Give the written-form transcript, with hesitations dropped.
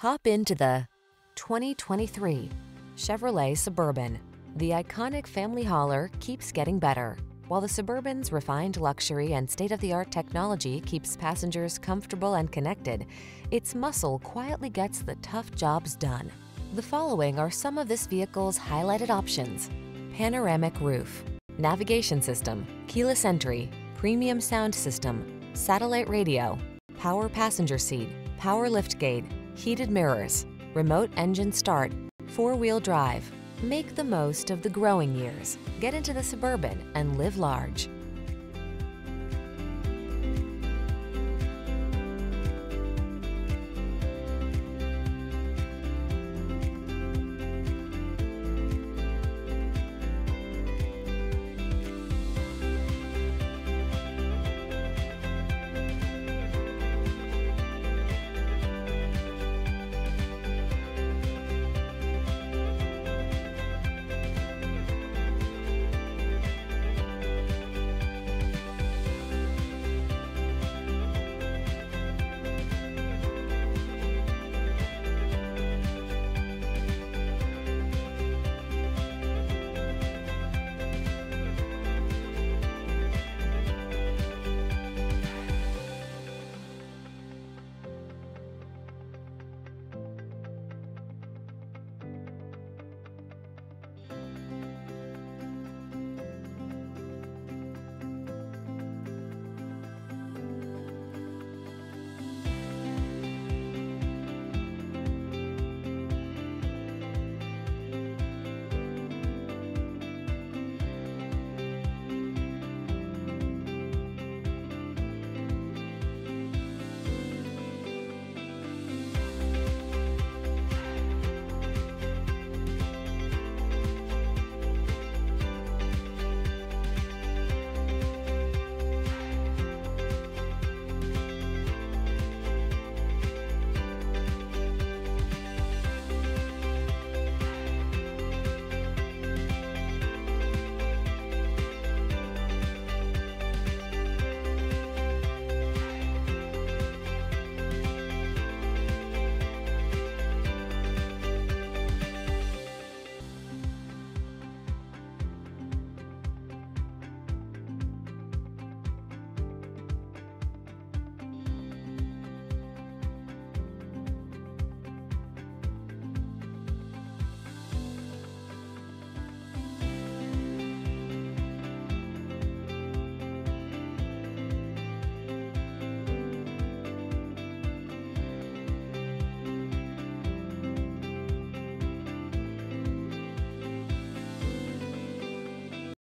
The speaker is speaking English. Hop into the 2023 Chevrolet Suburban. The iconic family hauler keeps getting better, while the Suburban's refined luxury and state-of-the-art technology keeps passengers comfortable and connected. Its muscle quietly gets the tough jobs done. The following are some of this vehicle's highlighted options: panoramic roof, navigation system, keyless entry, premium sound system, satellite radio, power passenger seat, power liftgate, heated mirrors, remote engine start, four-wheel drive. Make the most of the growing years. Get into the Suburban and live large.